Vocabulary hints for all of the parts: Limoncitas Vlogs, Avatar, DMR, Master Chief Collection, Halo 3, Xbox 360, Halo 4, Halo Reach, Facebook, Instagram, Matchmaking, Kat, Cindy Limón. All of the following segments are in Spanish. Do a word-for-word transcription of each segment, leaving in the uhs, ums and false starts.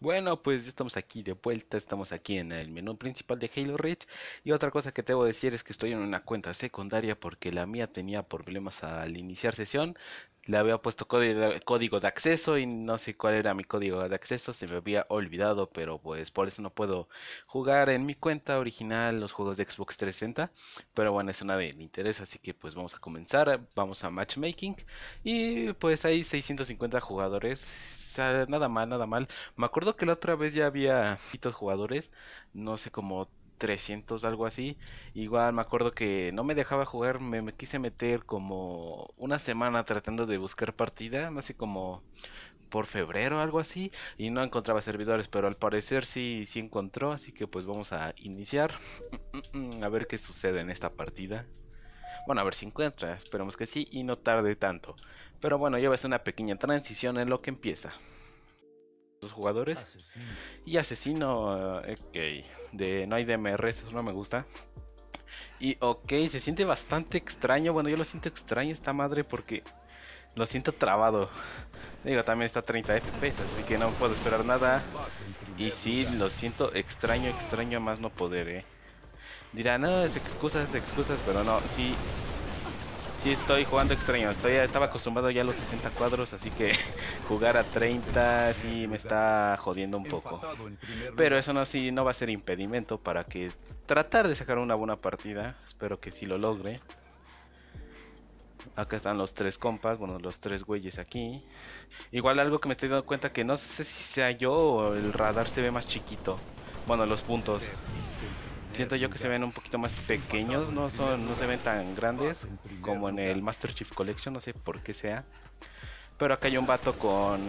Bueno, pues ya estamos aquí de vuelta, estamos aquí en el menú principal de Halo Reach. Y otra cosa que te voy a decir es que estoy en una cuenta secundaria porque la mía tenía problemas al iniciar sesión. Le había puesto código de acceso y no sé cuál era mi código de acceso, se me había olvidado, pero pues por eso no puedo jugar en mi cuenta original los juegos de Xbox trescientos sesenta. Pero bueno, eso nada me interesa, así que pues vamos a comenzar, vamos a Matchmaking. Y pues hay seiscientos cincuenta jugadores. O sea, nada mal, nada mal. Me acuerdo que la otra vez ya había poquitos jugadores, no sé, como trescientos, algo así. Igual me acuerdo que no me dejaba jugar, me, me quise meter como una semana tratando de buscar partida, así como por febrero o algo así, y no encontraba servidores, pero al parecer sí, sí encontró, así que pues vamos a iniciar, a ver qué sucede en esta partida. Bueno, a ver si encuentra, esperemos que sí y no tarde tanto. Pero bueno, ya va a ser una pequeña transición en lo que empieza. Los jugadores asesino. Y asesino, ok, de, no hay D M R, eso no me gusta. Y ok, se siente bastante extraño, bueno yo lo siento extraño esta madre porque lo siento trabado. Digo, también está treinta F P S, así que no puedo esperar nada. Y sí, lo siento extraño, extraño a más no poder, eh. Dirán, no, es excusas, es excusas, pero no, sí, sí estoy jugando extraño, estoy, estaba acostumbrado ya a los sesenta cuadros, así que jugar a treinta sí me está jodiendo un poco. Pero eso no, sí, no va a ser impedimento para que tratar de sacar una buena partida, espero que sí lo logre. Acá están los tres compas, bueno, los tres güeyes aquí. Igual algo que me estoy dando cuenta que no sé si sea yo o el radar se ve más chiquito, bueno, los puntos. Siento yo que se ven un poquito más pequeños, no son, no se ven tan grandes como en el Master Chief Collection, no sé por qué sea. Pero acá hay un vato con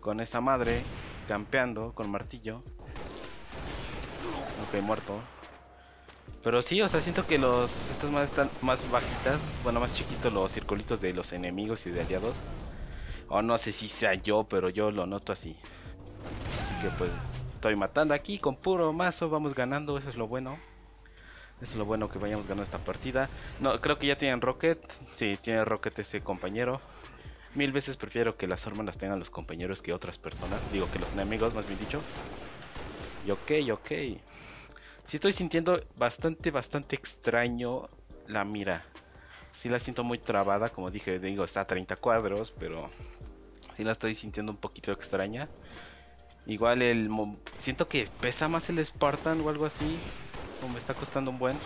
con esa madre, campeando con martillo. Ok, muerto. Pero sí, o sea, siento que los estas madres están más bajitas, bueno, más chiquitos los circulitos de los enemigos y de aliados. O no sé si sea yo, pero yo lo noto así. Así que pues estoy matando aquí con puro mazo, vamos ganando, eso es lo bueno. Eso es lo bueno, que vayamos ganando esta partida. No, creo que ya tienen rocket. Sí, tiene rocket ese compañero. Mil veces prefiero que las armas las tengan los compañeros que otras personas. Digo, que los enemigos, más bien dicho. Y ok, ok. Sí estoy sintiendo bastante, bastante extraño la mira. Sí la siento muy trabada, como dije, digo, está a treinta cuadros, pero sí la estoy sintiendo un poquito extraña. Igual el... siento que pesa más el Spartan o algo así. O me está costando un buen.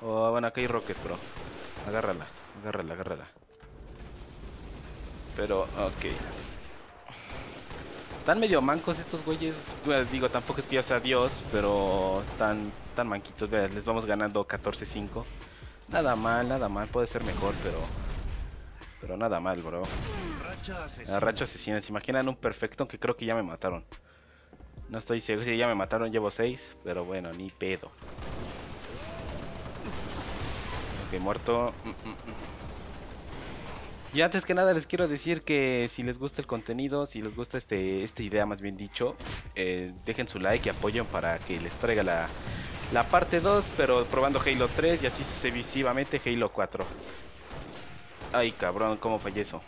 Oh, bueno, acá hay rocket, bro. Agárrala, agárrala, agárrala. Pero, ok. Están medio mancos estos güeyes. Bueno, digo, tampoco es que yo sea Dios, pero están tan manquitos. Les vamos ganando catorce cinco. Nada mal, nada mal. Puede ser mejor, pero... pero nada mal, bro. La racha asesina, se imaginan un perfecto, aunque creo que ya me mataron. No estoy seguro, si ya me mataron, llevo seis, pero bueno, ni pedo. Ok, muerto. Y antes que nada les quiero decir que si les gusta el contenido, si les gusta este esta idea más bien dicho, eh, dejen su like y apoyen para que les traiga la... la parte dos, pero probando Halo tres y así sucesivamente Halo cuatro. Ay cabrón, cómo fallé eso.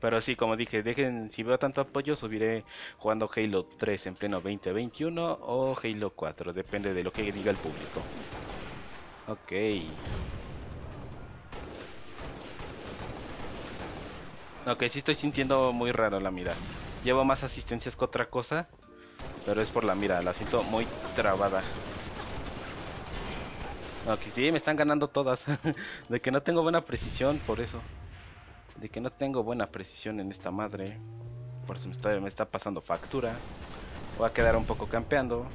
Pero sí, como dije, dejen, si veo tanto apoyo subiré jugando Halo tres en pleno veinte veintiuno o Halo cuatro, depende de lo que diga el público. Ok. Ok, sí estoy sintiendo muy raro la mira. Llevo más asistencias que otra cosa, pero es por la mira, la siento muy trabada. Ok, sí, me están ganando todas. De que no tengo buena precisión, por eso. De que no tengo buena precisión en esta madre. Por eso me está, me está pasando factura. Voy a quedar un poco campeando.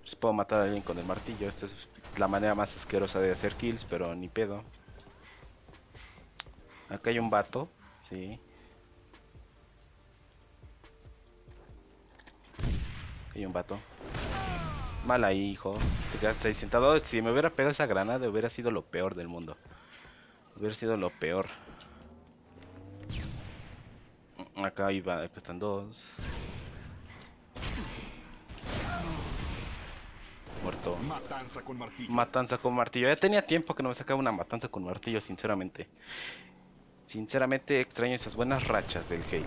Pues puedo matar a alguien con el martillo. Esta es la manera más asquerosa de hacer kills, pero ni pedo. Acá hay un vato. Sí. Acá hay un vato. Mal ahí, hijo. Te quedaste ahí sentado. Si me hubiera pegado esa granada, hubiera sido lo peor del mundo. Hubiera sido lo peor. Acá iba, acá están dos. Muerto. Matanza con martillo. Matanza con martillo. Ya tenía tiempo que no me sacaba una matanza con martillo, sinceramente. Sinceramente extraño esas buenas rachas del Halo.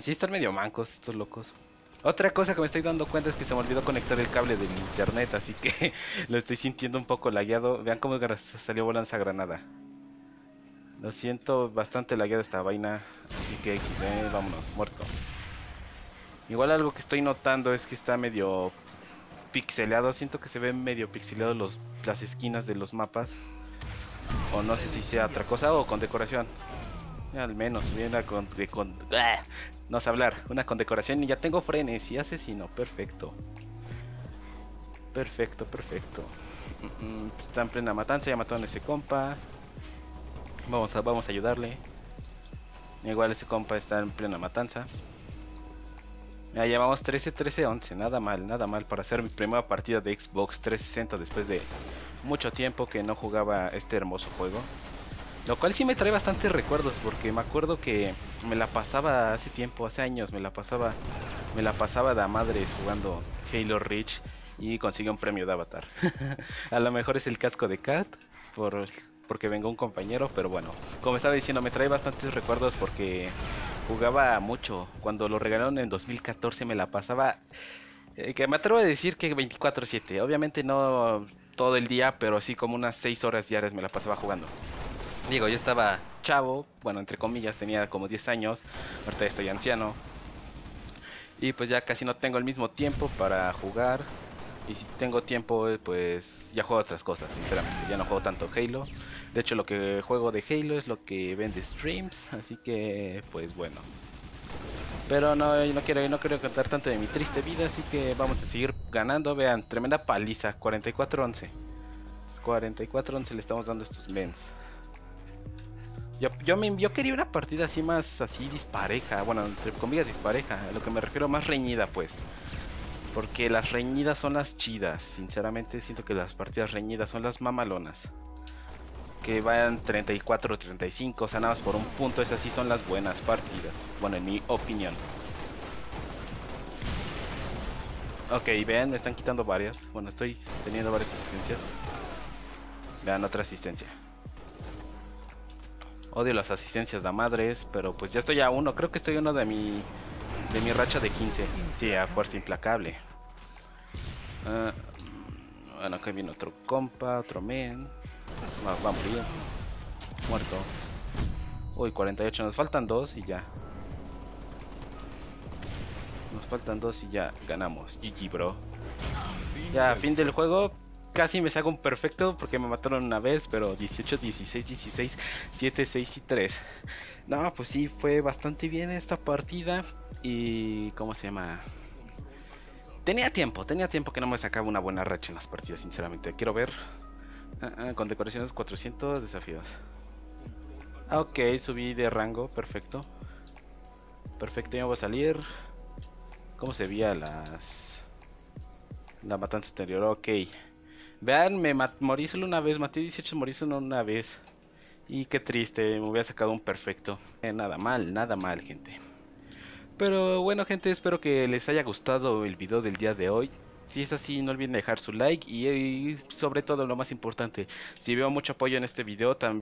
Sí están medio mancos estos locos. Otra cosa que me estoy dando cuenta es que se me olvidó conectar el cable del internet, así que lo estoy sintiendo un poco lagueado. Vean cómo salió volando esa granada. Lo siento, bastante lagueada esta vaina, así que equis de, vámonos, muerto. Igual algo que estoy notando es que está medio pixelado, siento que se ven medio pixelados los, las esquinas de los mapas. O no sé si sea otra cosa o con decoración. Al menos, una con, con ¡ah! No sé hablar, una condecoración y ya tengo frenes y asesino, perfecto. Perfecto, perfecto. Está en plena matanza, ya mataron a ese compa. Vamos a, vamos a ayudarle. Igual ese compa está en plena matanza. Ya llevamos trece, trece, once, nada mal, nada mal para hacer mi primera partida de Xbox trescientos sesenta después de mucho tiempo que no jugaba este hermoso juego. Lo cual sí me trae bastantes recuerdos, porque me acuerdo que me la pasaba hace tiempo, hace años, me la pasaba me la pasaba de a madres jugando Halo Reach y conseguí un premio de Avatar. A lo mejor es el casco de Kat, por, porque vengo un compañero, pero bueno, como estaba diciendo, me trae bastantes recuerdos porque... jugaba mucho. Cuando lo regalaron en dos mil catorce me la pasaba, eh, que me atrevo a decir que veinticuatro siete, obviamente no todo el día, pero sí como unas seis horas diarias me la pasaba jugando. Digo, yo estaba chavo, bueno, entre comillas, tenía como diez años, ahorita estoy anciano y pues ya casi no tengo el mismo tiempo para jugar. Y si tengo tiempo, pues ya juego otras cosas, sinceramente. Ya no juego tanto Halo. De hecho, lo que juego de Halo es lo que ven de streams. Así que, pues bueno. Pero no, no quiero, no quiero contar tanto de mi triste vida. Así que vamos a seguir ganando. Vean, tremenda paliza. cuarenta y cuatro once. cuarenta y cuatro once le estamos dando a estos mens. Yo, yo, me, yo quería una partida así más, así dispareja. Bueno, entre comillas dispareja. A lo que me refiero, más reñida, pues. Porque las reñidas son las chidas. Sinceramente siento que las partidas reñidas son las mamalonas, que vayan treinta y cuatro treinta y cinco, o sea, nada más por un punto. Esas sí son las buenas partidas, bueno, en mi opinión. Ok, vean, me están quitando varias. Bueno, estoy teniendo varias asistencias. Vean, otra asistencia. Odio las asistencias de madres, pero pues ya estoy a uno. Creo que estoy a uno de mi... de mi racha de quince. Sí, a fuerza implacable. Uh, bueno, acá viene otro compa, otro men. Va, va a morir. Muerto. Uy, cuarenta y ocho. Nos faltan dos y ya. Nos faltan dos y ya ganamos. G G, bro. Ya, fin del juego. Casi me saco un perfecto porque me mataron una vez, pero dieciocho, dieciséis, dieciséis, siete, seis y tres. No, pues sí, fue bastante bien esta partida. Y... ¿cómo se llama? Tenía tiempo, tenía tiempo que no me sacaba una buena racha en las partidas, sinceramente. Quiero ver... Uh, uh, con decoraciones cuatrocientos desafíos. Ah, ok, subí de rango, perfecto. Perfecto, ya voy a salir. ¿Cómo se veía las... la matanza anterior? Ok. Vean, me morí solo una vez, maté dieciocho, morí solo una vez. Y qué triste, me hubiera sacado un perfecto. Eh, nada mal, nada mal, gente. Pero bueno, gente, espero que les haya gustado el video del día de hoy. Si es así, no olviden dejar su like y, y sobre todo lo más importante, si veo mucho apoyo en este video también.